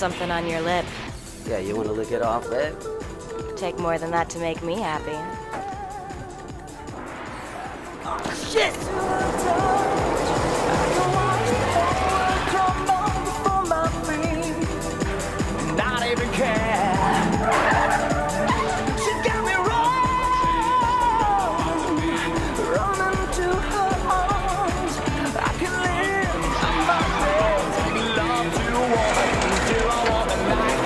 something on your lip. Yeah, you want to lick it off, babe? Take more than that to make me happy. Oh, shit! Not even care. She got me wrong. Run into her arms. I can live in my friends. We love to walk until I want the night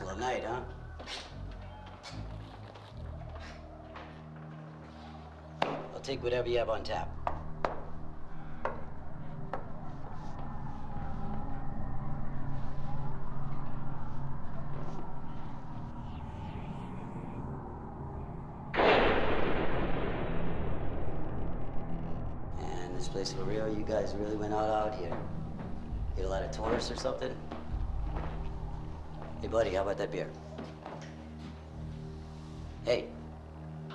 hustle at night, huh? I'll take whatever you have on tap. And this place for real, you guys really went out here. Get a lot of tourists or something? Hey, buddy, how about that beer? Hey,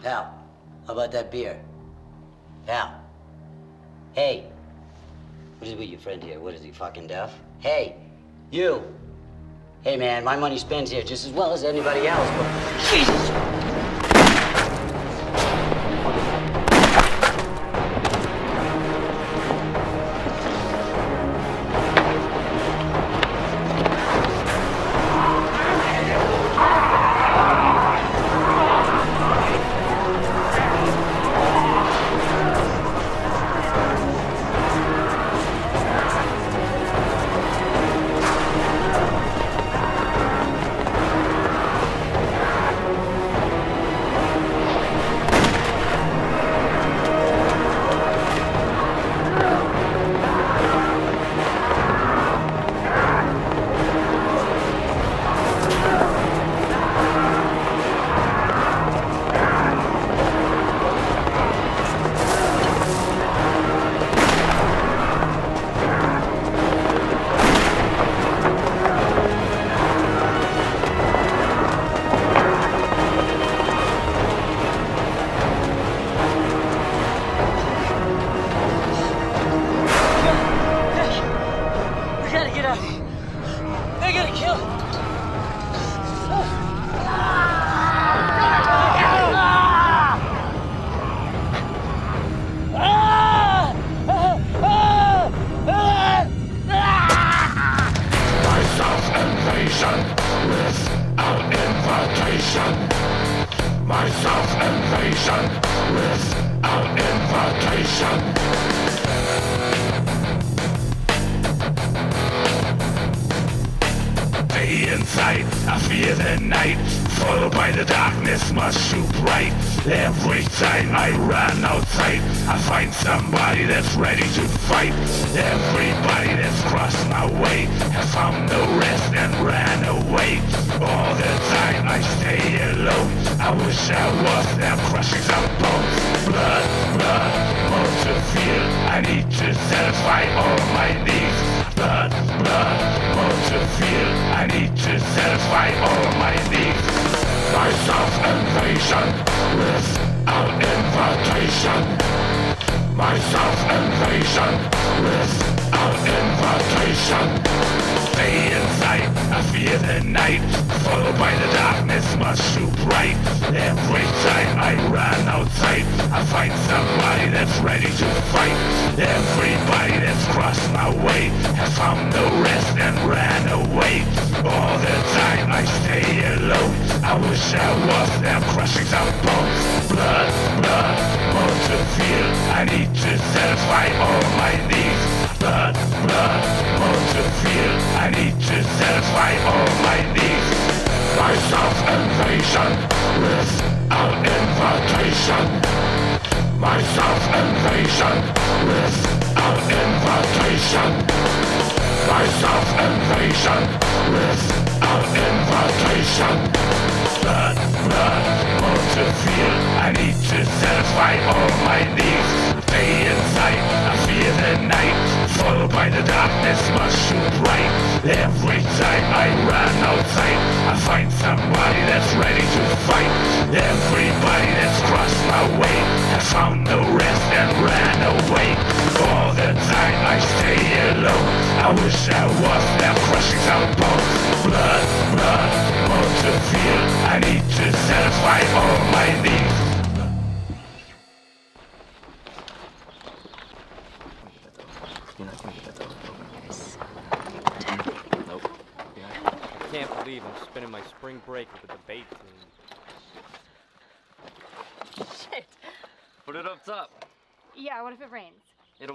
pal, how about that beer? Pal, hey. What is with your friend here? What is he, fucking deaf? Hey, you. Hey, man, my money spends here just as well as anybody else, but Jesus!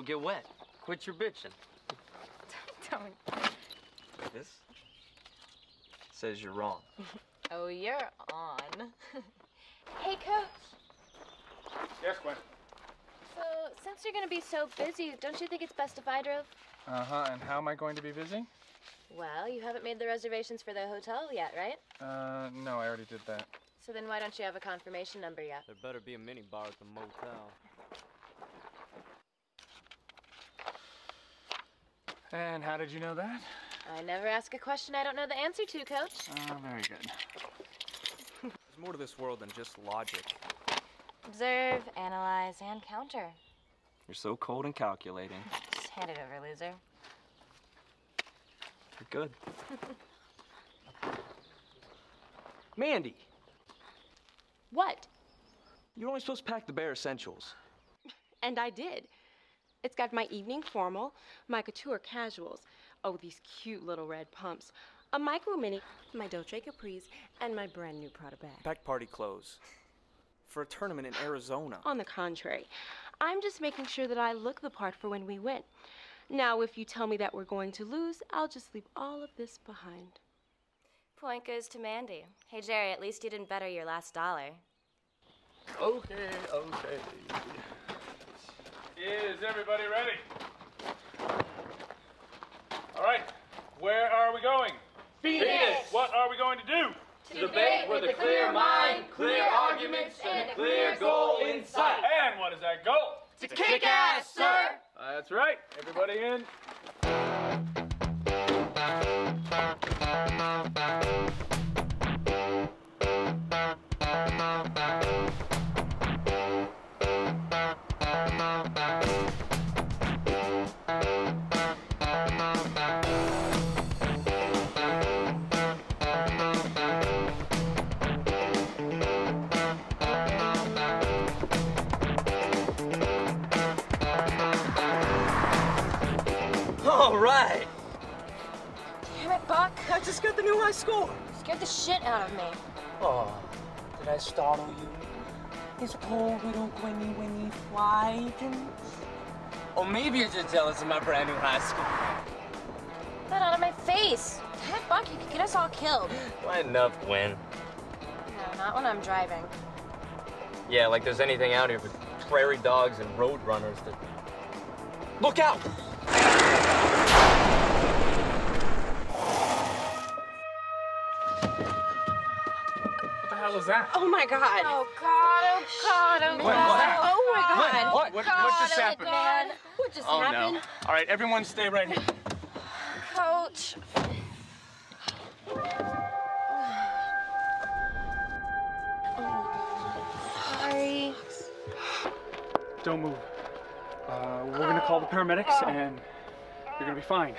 Get wet. Quit your bitching. Don't. Like this? says you're wrong. Oh, you're on. Hey, Coach. Yes, Gwen? So, since you're going to be so busy, don't you think it's best if I drove? Uh-huh, and how am I going to be busy? Well, you haven't made the reservations for the hotel yet, right? No, I already did that. So then why don't you have a confirmation number yet? There better be a minibar at the motel. And how did you know that? I never ask a question I don't know the answer to, Coach. Oh, very good. There's more to this world than just logic. Observe, analyze, and counter. You're so cold and calculating. Just hand it over, loser. You're good. Mandy! What? You're only supposed to pack the bare essentials. And I did. It's got my evening formal, my couture casuals, oh, these cute little red pumps, a micro mini, my Dolce Caprice, and my brand new Prada bag. Pack party clothes for a tournament in Arizona. On the contrary, I'm just making sure that I look the part for when we win. Now, if you tell me that we're going to lose, I'll just leave all of this behind. Point goes to Mandy. Hey, Jerry, at least you didn't bet her your last dollar. Okay, okay. Is everybody ready? All right, where are we going? Phoenix! What are we going to do? To debate with a clear mind, clear arguments, and a clear goal in sight. And what is that goal? To kick ass, sir! That's right, everybody in. Alright! Damn it, Buck! I just got the new high score! You scared the shit out of me. Oh, did I startle you? It's cold little wingy fly. Or maybe you're just jealous of my brand new high score. Get that out of my face! Damn it, Buck, you could get us all killed. Why enough, Gwen? No, not when I'm driving. Yeah, like there's anything out here but prairie dogs and road runners that... Look out! What was that? Oh my God! Oh God! Oh God! Oh God! Oh my God! What just happened? What just happened? Oh no! All right, everyone, stay right here. Coach. Sorry. Don't move. We're gonna call the paramedics, and you're gonna be fine.